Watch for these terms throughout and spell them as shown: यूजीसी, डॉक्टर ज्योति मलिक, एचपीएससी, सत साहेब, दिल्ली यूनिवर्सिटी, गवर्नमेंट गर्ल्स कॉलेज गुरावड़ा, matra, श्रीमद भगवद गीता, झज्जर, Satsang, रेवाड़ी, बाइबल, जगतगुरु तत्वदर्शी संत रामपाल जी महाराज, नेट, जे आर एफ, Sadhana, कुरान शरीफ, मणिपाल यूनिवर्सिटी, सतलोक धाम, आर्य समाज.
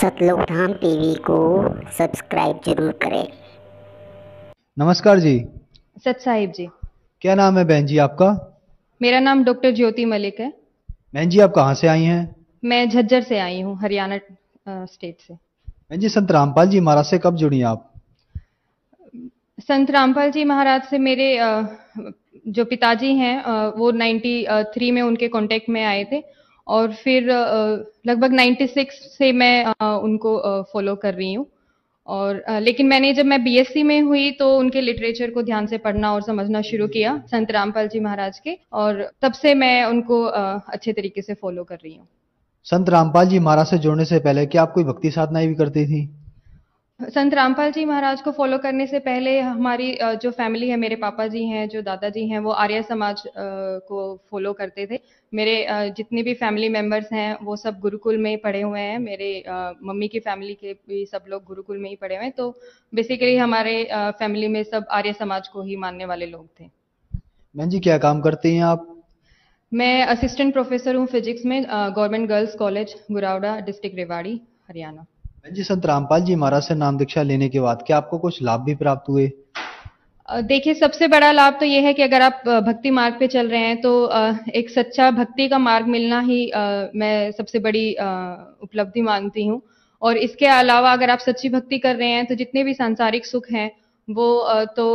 सतलोक धाम TV को subscribe जरूर करें। नमस्कार जी। सत साहिब जी। क्या नाम है बहन जी आपका? मेरा नाम डॉक्टर ज्योति मलिक है। बहन जी आप कहाँ से आई हैं? मैं झज्जर से आई हूँ, हरियाणा स्टेट से। बहन जी संत रामपाल जी महाराज से कब जुड़ी आप? संत रामपाल जी महाराज से मेरे जो पिताजी हैं वो 93 में उनके कांटेक्ट में आए थे और फिर लगभग 96 से मैं उनको फॉलो कर रही हूँ। और लेकिन मैंने जब मैं बीएससी में हुई तो उनके लिटरेचर को ध्यान से पढ़ना और समझना शुरू किया संत रामपाल जी महाराज के, और तब से मैं उनको अच्छे तरीके से फॉलो कर रही हूँ। संत रामपाल जी महाराज से जुड़ने से पहले क्या आप कोई भक्ति साधनाएं भी करती थी? संत रामपाल जी महाराज को फॉलो करने से पहले हमारी जो फैमिली है, मेरे पापा जी हैं, जो दादाजी हैं, वो आर्य समाज को फॉलो करते थे। मेरे जितने भी फैमिली मेंबर्स हैं वो सब गुरुकुल में पढ़े हुए हैं। मेरे मम्मी की फैमिली के भी सब लोग गुरुकुल में ही पढ़े हुए हैं, तो बेसिकली हमारे फैमिली में सब आर्य समाज को ही मानने वाले लोग थे। बहन जी क्या काम करती हैं आप? मैं असिस्टेंट प्रोफेसर हूँ फिजिक्स में, गवर्नमेंट गर्ल्स कॉलेज गुरावड़ा, district रेवाड़ी, Haryana. जी संत रामपाल जी महाराज से नाम दीक्षा लेने के बाद क्या आपको कुछ लाभ भी प्राप्त हुए? देखिए, सबसे बड़ा लाभ तो यह है कि अगर आप भक्ति मार्ग पे चल रहे हैं तो एक सच्चा भक्ति का मार्ग मिलना ही मैं सबसे बड़ी उपलब्धि मानती हूँ। और इसके अलावा अगर आप सच्ची भक्ति कर रहे हैं तो जितने भी सांसारिक सुख हैं वो तो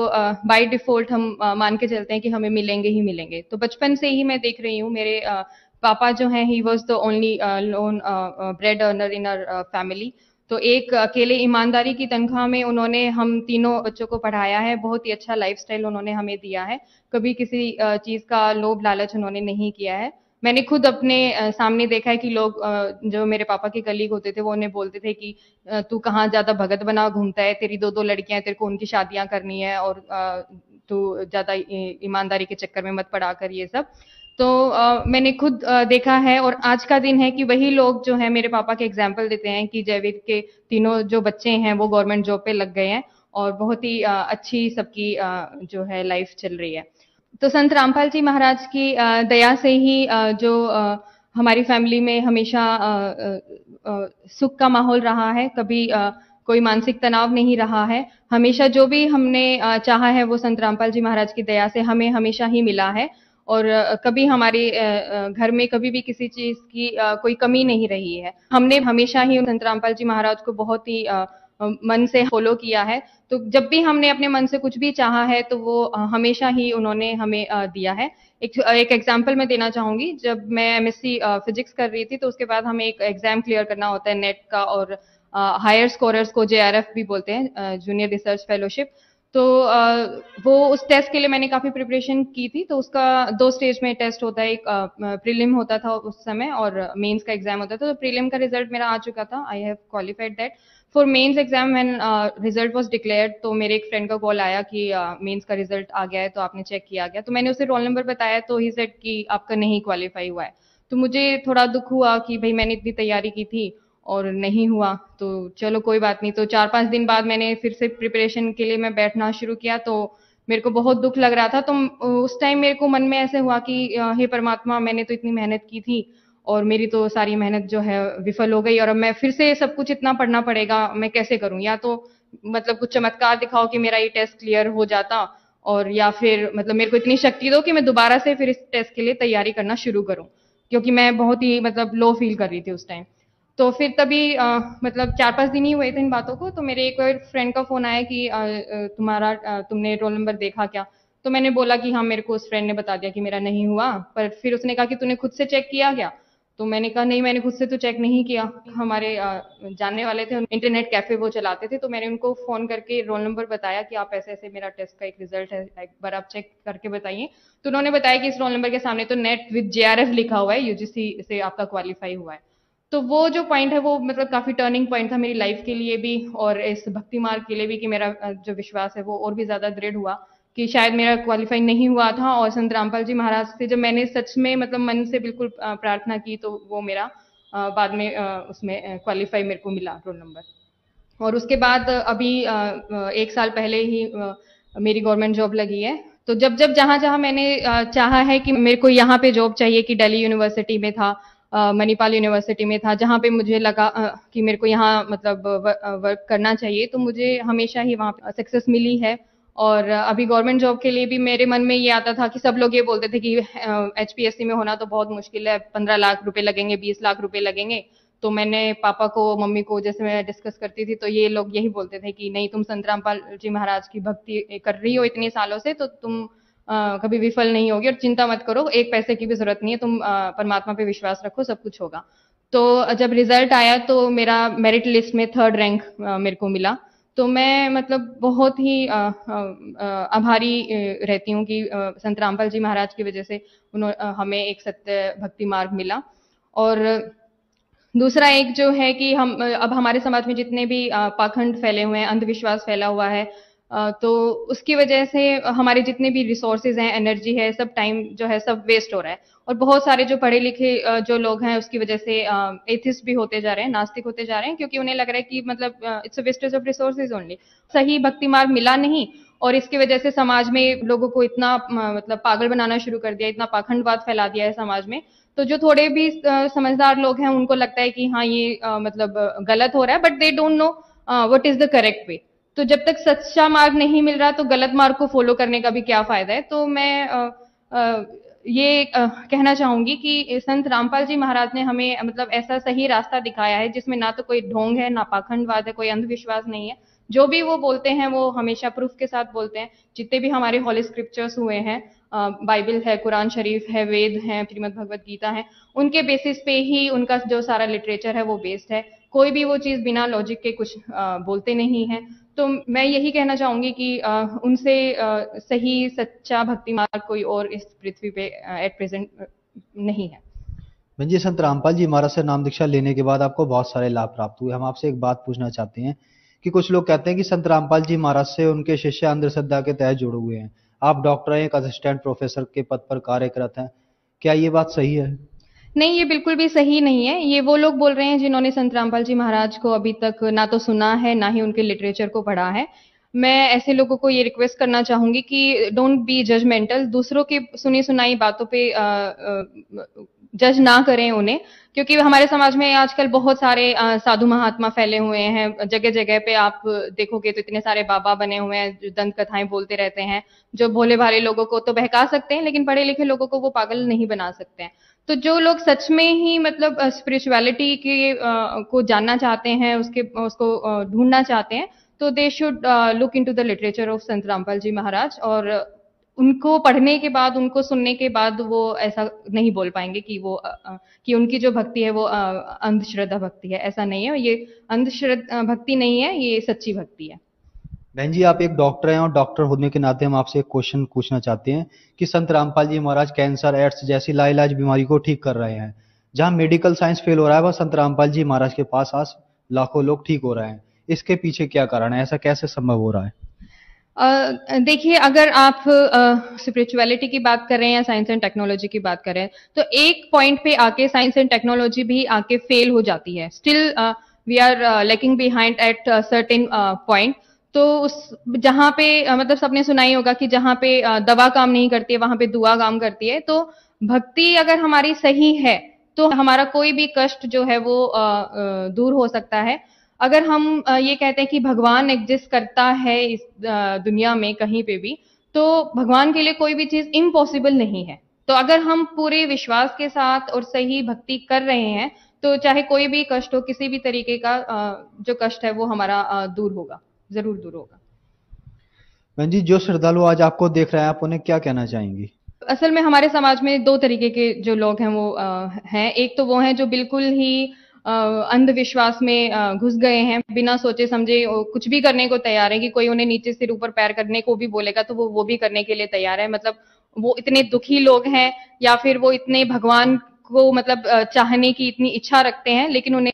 बाय डिफॉल्ट हम मान के चलते हैं कि हमें मिलेंगे ही मिलेंगे। तो बचपन से ही मैं देख रही हूँ, मेरे पापा जो हैं, he was the only lone bread earner in our family. तो एक अकेले ईमानदारी की तनख्वाह में उन्होंने हम तीनों बच्चों को पढ़ाया है। बहुत ही अच्छा लाइफस्टाइल उन्होंने हमें दिया है, कभी किसी चीज़ का लोभ लालच उन्होंने नहीं किया है। मैंने खुद अपने सामने देखा है कि लोग जो मेरे पापा के कलीग होते थे वो उन्हें बोलते थे कि तू कहाँ ज़्यादा भगत बना घूमता है, तेरी 2-2 लड़कियां हैं, तेरे को उनकी शादियां करनी है और तू ज़्यादा ईमानदारी के चक्कर में मत पड़ा कर, ये सब। तो मैंने खुद देखा है और आज का दिन है कि वही लोग जो हैं मेरे पापा के एग्जाम्पल देते हैं कि जयवीर के तीनों जो बच्चे हैं वो गवर्नमेंट जॉब पे लग गए हैं और बहुत ही अच्छी सबकी जो है लाइफ चल रही है। तो संत रामपाल जी महाराज की दया से ही जो हमारी फैमिली में हमेशा सुख का माहौल रहा है, कभी कोई मानसिक तनाव नहीं रहा है। हमेशा जो भी हमने चाहा है वो संत रामपाल जी महाराज की दया से हमें हमेशा ही मिला है और कभी हमारे घर में कभी भी किसी चीज की कोई कमी नहीं रही है। हमने हमेशा ही संत रामपाल जी महाराज को बहुत ही मन से फॉलो किया है। तो जब भी हमने अपने मन से कुछ भी चाहा है तो वो हमेशा ही उन्होंने हमें दिया है। एक एग्जाम्पल मैं देना चाहूंगी। जब मैं एमएससी फिजिक्स कर रही थी तो उसके बाद हमें एक एग्जाम क्लियर करना होता है नेट का, और हायर स्कोरर्स को JRF भी बोलते हैं, जूनियर रिसर्च फेलोशिप। तो वो उस टेस्ट के लिए मैंने काफ़ी प्रिपरेशन की थी। तो उसका 2 स्टेज में टेस्ट होता है, एक प्रीलिम होता था उस समय और मेंस का एग्जाम होता था। तो प्रीलिम का रिजल्ट मेरा आ चुका था, I have qualified that for mains exam when result was declared. तो मेरे एक फ्रेंड का कॉल आया कि मेंस का रिजल्ट आ गया है, तो आपने चेक किया गया? तो मैंने उसे रोल नंबर बताया, तो ही सेड कि आपका नहीं क्वालिफाई हुआ है। तो मुझे थोड़ा दुख हुआ कि भाई मैंने इतनी तैयारी की थी और नहीं हुआ, तो चलो कोई बात नहीं। तो 4-5 दिन बाद मैंने फिर से प्रिपरेशन के लिए मैं बैठना शुरू किया, तो मेरे को बहुत दुख लग रहा था। तो उस टाइम मेरे को मन में ऐसे हुआ कि हे परमात्मा, मैंने तो इतनी मेहनत की थी और मेरी तो सारी मेहनत जो है विफल हो गई, और अब मैं फिर से सब कुछ इतना पढ़ना पड़ेगा, मैं कैसे करूँ? या तो मतलब कुछ चमत्कार दिखाओ कि मेरा ये टेस्ट क्लियर हो जाता, और या फिर मतलब मेरे को इतनी शक्ति दो कि मैं दोबारा से फिर इस टेस्ट के लिए तैयारी करना शुरू करूँ, क्योंकि मैं बहुत ही मतलब लो फील कर रही थी उस टाइम। तो फिर तभी मतलब 4-5 दिन ही हुए थे इन बातों को। तो मेरे एक और फ्रेंड का फ़ोन आया कि तुमने रोल नंबर देखा क्या? तो मैंने बोला कि हाँ, मेरे को उस फ्रेंड ने बता दिया कि मेरा नहीं हुआ। पर फिर उसने कहा कि तूने खुद से चेक किया क्या? तो मैंने कहा नहीं, मैंने खुद से तो चेक नहीं किया। हमारे जानने वाले थे, इंटरनेट कैफ़े वो चलाते थे, तो मैंने उनको फ़ोन करके रोल नंबर बताया कि आप ऐसे ऐसे मेरा टेस्ट का एक रिजल्ट है, एक बार आप चेक करके बताइए। तो उन्होंने बताया कि इस रोल नंबर के सामने तो नेट विद JRF लिखा हुआ है, यूजीसी से आपका क्वालिफाई हुआ है। तो वो जो पॉइंट है वो मतलब काफ़ी टर्निंग पॉइंट था मेरी लाइफ के लिए भी और इस भक्ति मार्ग के लिए भी, कि मेरा जो विश्वास है वो और भी ज़्यादा दृढ़ हुआ कि शायद मेरा क्वालिफाई नहीं हुआ था। और संत रामपाल जी महाराज से जब मैंने सच में मतलब मन से बिल्कुल प्रार्थना की तो वो मेरा बाद में उसमें क्वालिफाई मेरे को मिला रोल नंबर। और उसके बाद अभी 1 साल पहले ही मेरी गवर्नमेंट जॉब लगी है। तो जब जहाँ मैंने चाहा है कि मेरे को यहाँ पे जॉब चाहिए, कि दिल्ली यूनिवर्सिटी में था मणिपाल यूनिवर्सिटी में था, जहाँ पे मुझे लगा कि मेरे को यहाँ मतलब वर्क करना चाहिए, तो मुझे हमेशा ही वहाँ पे सक्सेस मिली है। और अभी गवर्नमेंट जॉब के लिए भी मेरे मन में ये आता था कि सब लोग ये बोलते थे कि एचपीएससी में होना तो बहुत मुश्किल है, 15 लाख रुपए लगेंगे, 20 लाख रुपए लगेंगे। तो मैंने पापा को मम्मी को जैसे मैं डिस्कस करती थी तो ये लोग यही बोलते थे कि नहीं, तुम संत रामपाल जी महाराज की भक्ति कर रही हो इतने सालों से, तो तुम कभी विफल नहीं होगी और चिंता मत करो, एक पैसे की भी जरूरत नहीं है, तुम परमात्मा पे विश्वास रखो, सब कुछ होगा। तो जब रिजल्ट आया तो मेरा मेरिट लिस्ट में 3rd रैंक मेरे को मिला। तो मैं मतलब बहुत ही आभारी रहती हूँ कि संत रामपाल जी महाराज की वजह से हमें एक सत्य भक्ति मार्ग मिला। और दूसरा एक जो है कि हम अब हमारे समाज में जितने भी पाखंड फैले हुए हैं, अंधविश्वास फैला हुआ है, तो उसकी वजह से हमारे जितने भी रिसोर्सेज हैं, एनर्जी है, सब टाइम जो है सब वेस्ट हो रहा है। और बहुत सारे जो पढ़े लिखे जो लोग हैं उसकी वजह से एथिस्ट भी होते जा रहे हैं, नास्तिक होते जा रहे हैं, क्योंकि उन्हें लग रहा है कि मतलब it's a wastage of resources only, सही भक्ति मार्ग मिला नहीं। और इसकी वजह से समाज में लोगों को इतना मतलब पागल बनाना शुरू कर दिया, इतना पाखंडवाद फैला दिया है समाज में। तो जो थोड़े भी समझदार लोग हैं उनको लगता है कि हाँ ये मतलब गलत हो रहा है, but they don't know what is the correct way. तो जब तक सच्चा मार्ग नहीं मिल रहा तो गलत मार्ग को फॉलो करने का भी क्या फायदा है। तो मैं ये कहना चाहूंगी कि संत रामपाल जी महाराज ने हमें मतलब ऐसा सही रास्ता दिखाया है जिसमें ना तो कोई ढोंग है, ना पाखंडवाद है, कोई अंधविश्वास नहीं है। जो भी वो बोलते हैं वो हमेशा प्रूफ के साथ बोलते हैं। जितने भी हमारे होली स्क्रिप्चर्स हुए हैं, बाइबल है, कुरान शरीफ है, वेद है, श्रीमद भगवद गीता है, उनके बेसिस पे ही उनका जो सारा लिटरेचर है वो बेस्ड है। कोई भी वो चीज़ बिना लॉजिक के कुछ बोलते नहीं है। तो मैं यही कहना चाहूंगी कि उनसे सही सच्चा भक्ति मार्ग कोई और इस पृथ्वी पे एट प्रेजेंट नहीं है। मंजी, संत रामपाल जी महाराज से नाम दीक्षा लेने के बाद आपको बहुत सारे लाभ प्राप्त हुए। हम आपसे एक बात पूछना चाहते हैं कि कुछ लोग कहते हैं कि संत रामपाल जी महाराज से उनके शिष्य अंधश्रद्धा के तहत जुड़े हुए हैं। आप डॉक्टर हैं, एक असिस्टेंट प्रोफेसर के पद पर कार्यरत हैं, क्या ये बात सही है? नहीं, ये बिल्कुल भी सही नहीं है। ये वो लोग बोल रहे हैं जिन्होंने संत रामपाल जी महाराज को अभी तक ना तो सुना है, ना ही उनके लिटरेचर को पढ़ा है। मैं ऐसे लोगों को ये रिक्वेस्ट करना चाहूंगी कि डोंट बी जजमेंटल, दूसरों के सुनी सुनाई बातों पे जज ना करें उन्हें, क्योंकि हमारे समाज में आजकल बहुत सारे साधु महात्मा फैले हुए हैं। जगह जगह पे आप देखोगे तो इतने सारे बाबा बने हुए हैं जो दंत कथाएं बोलते रहते हैं, जो भोले भाले लोगों को तो बहका सकते हैं लेकिन पढ़े लिखे लोगों को वो पागल नहीं बना सकते हैं। तो जो लोग सच में ही मतलब स्पिरिचुअलिटी के को जानना चाहते हैं, उसको ढूंढना चाहते हैं, तो they should look into the literature of Sant Rampal ji महाराज। और उनको पढ़ने के बाद, उनको सुनने के बाद वो ऐसा नहीं बोल पाएंगे कि वो कि उनकी जो भक्ति है वो अंधश्रद्धा भक्ति है। ऐसा नहीं है, ये अंधश्रद्धा भक्ति नहीं है, ये सच्ची भक्ति है। बहन जी, आप एक डॉक्टर हैं और डॉक्टर होने के नाते हम आपसे एक क्वेश्चन पूछना चाहते हैं कि संत रामपाल जी महाराज कैंसर, एड्स जैसी लाइलाज बीमारी को ठीक कर रहे हैं। जहां मेडिकल साइंस फेल हो रहा है वहां संत रामपाल जी महाराज के पास आज लाखों लोग ठीक हो रहे हैं। इसके पीछे क्या कारण है? ऐसा कैसे संभव हो रहा है? देखिए, अगर आप स्पिरिचुअलिटी की बात कर रहे हैं या साइंस एंड टेक्नोलॉजी की बात कर रहे हैं, तो एक पॉइंट पे आके साइंस एंड टेक्नोलॉजी भी आके फेल हो जाती है। Still we are lacking behind at certain point. तो उस जहाँ पे मतलब सबने सुना ही होगा कि जहाँ पे दवा काम नहीं करती है वहां पे दुआ काम करती है। तो भक्ति अगर हमारी सही है तो हमारा कोई भी कष्ट जो है वो दूर हो सकता है। अगर हम ये कहते हैं कि भगवान एग्जिस्ट करता है इस दुनिया में कहीं पे भी, तो भगवान के लिए कोई भी चीज इम्पॉसिबल नहीं है। तो अगर हम पूरे विश्वास के साथ और सही भक्ति कर रहे हैं तो चाहे कोई भी कष्ट हो, किसी भी तरीके का जो कष्ट है वो हमारा दूर होगा, जरूर दूर होगा। बहन जी, जो श्रद्धालु आज आपको देख रहे हैं, आप उन्हें क्या कहना चाहेंगी? असल में हमारे समाज में दो तरीके के जो लोग हैं वो हैं। एक तो वो हैं जो बिल्कुल ही अंधविश्वास में घुस गए हैं, बिना सोचे समझे कुछ भी करने को तैयार है कि कोई उन्हें नीचे सिर ऊपर पैर करने को भी बोलेगा तो वो भी करने के लिए तैयार है। मतलब वो इतने दुखी लोग हैं या फिर वो इतने भगवान को मतलब चाहने की इतनी इच्छा रखते हैं लेकिन उन्हें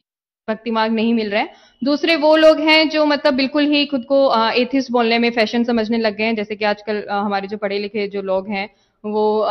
भक्ति मार्ग नहीं मिल रहा है। दूसरे वो लोग हैं जो मतलब बिल्कुल ही खुद को एथिस्ट बोलने में फैशन समझने लग गए हैं, जैसे कि आजकल हमारे जो पढ़े लिखे जो लोग हैं वो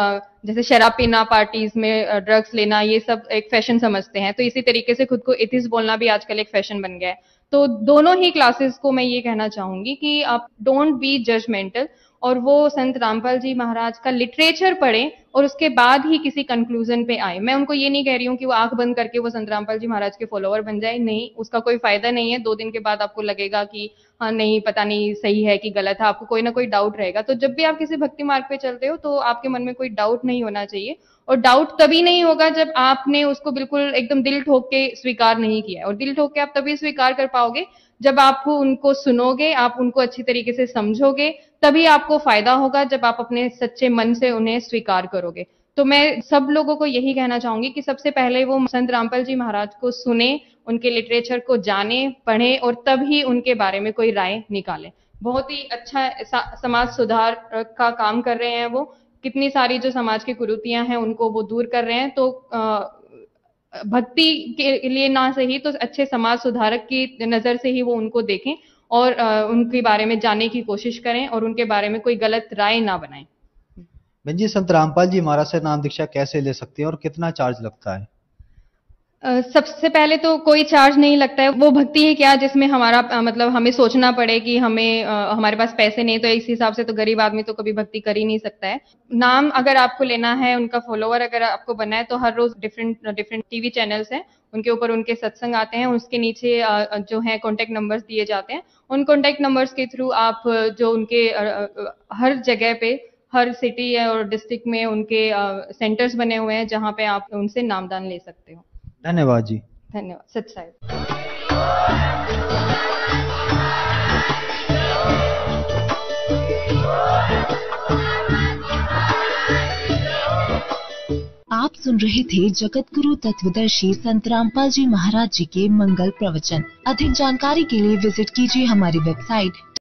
जैसे शराब पीना, पार्टीज में ड्रग्स लेना, ये सब एक फैशन समझते हैं। तो इसी तरीके से खुद को एथिस्ट बोलना भी आजकल एक फैशन बन गया है। तो दोनों ही क्लासेस को मैं ये कहना चाहूंगी कि आप डोंट बी जजमेंटल और वो संत रामपाल जी महाराज का लिटरेचर पढ़ें और उसके बाद ही किसी कंक्लूजन पे आए। मैं उनको ये नहीं कह रही हूँ कि वो आंख बंद करके वो संत रामपाल जी महाराज के फॉलोअर बन जाए, नहीं, उसका कोई फायदा नहीं है। 2 दिन के बाद आपको लगेगा कि हाँ नहीं, पता नहीं सही है कि गलत है, आपको कोई ना कोई डाउट रहेगा। तो जब भी आप किसी भक्ति मार्ग पे चलते हो तो आपके मन में कोई डाउट नहीं होना चाहिए, और डाउट तभी नहीं होगा जब आपने उसको बिल्कुल एकदम दिल ठोक के स्वीकार नहीं किया, और दिल ठोक के आप तभी स्वीकार कर पाओगे जब आप उनको सुनोगे, आप उनको अच्छी तरीके से समझोगे, तभी आपको फायदा होगा जब आप अपने सच्चे मन से उन्हें स्वीकार करोगे। तो मैं सब लोगों को यही कहना चाहूंगी कि सबसे पहले वो संत रामपाल जी महाराज को सुने, उनके लिटरेचर को जाने, पढ़े और तभी उनके बारे में कोई राय निकालें। बहुत ही अच्छा समाज सुधार का काम कर रहे हैं वो, कितनी सारी जो समाज की कुरीतियां हैं उनको वो दूर कर रहे हैं। तो भक्ति के लिए ना सही तो अच्छे समाज सुधारक की नजर से ही वो उनको देखें और उनके बारे में जानने की कोशिश करें और उनके बारे में कोई गलत राय ना बनाएं। बहन जी, संत रामपाल जी महाराज से नाम दीक्षा कैसे ले सकते हैं और कितना चार्ज लगता है? सबसे पहले तो कोई चार्ज नहीं लगता है। वो भक्ति है क्या जिसमें हमारा मतलब हमें सोचना पड़े कि हमें हमारे पास पैसे नहीं, तो इस हिसाब से तो गरीब आदमी तो कभी भक्ति कर ही नहीं सकता है। नाम अगर आपको लेना है, उनका फॉलोअर अगर आपको बनना है, तो हर रोज डिफरेंट टीवी चैनल्स हैं, उनके ऊपर उनके सत्संग आते हैं, उसके नीचे जो है कॉन्टेक्ट नंबर्स दिए जाते हैं। उन कॉन्टेक्ट नंबर्स के थ्रू आप जो उनके हर जगह पे, हर सिटी है और डिस्ट्रिक्ट में उनके सेंटर्स बने हुए हैं जहाँ पे आप उनसे नामदान ले सकते हो। धन्यवाद जी, धन्यवाद सच साहब। आप सुन रहे थे जगतगुरु तत्वदर्शी संत रामपाल जी महाराज जी के मंगल प्रवचन। अधिक जानकारी के लिए विजिट कीजिए हमारी वेबसाइट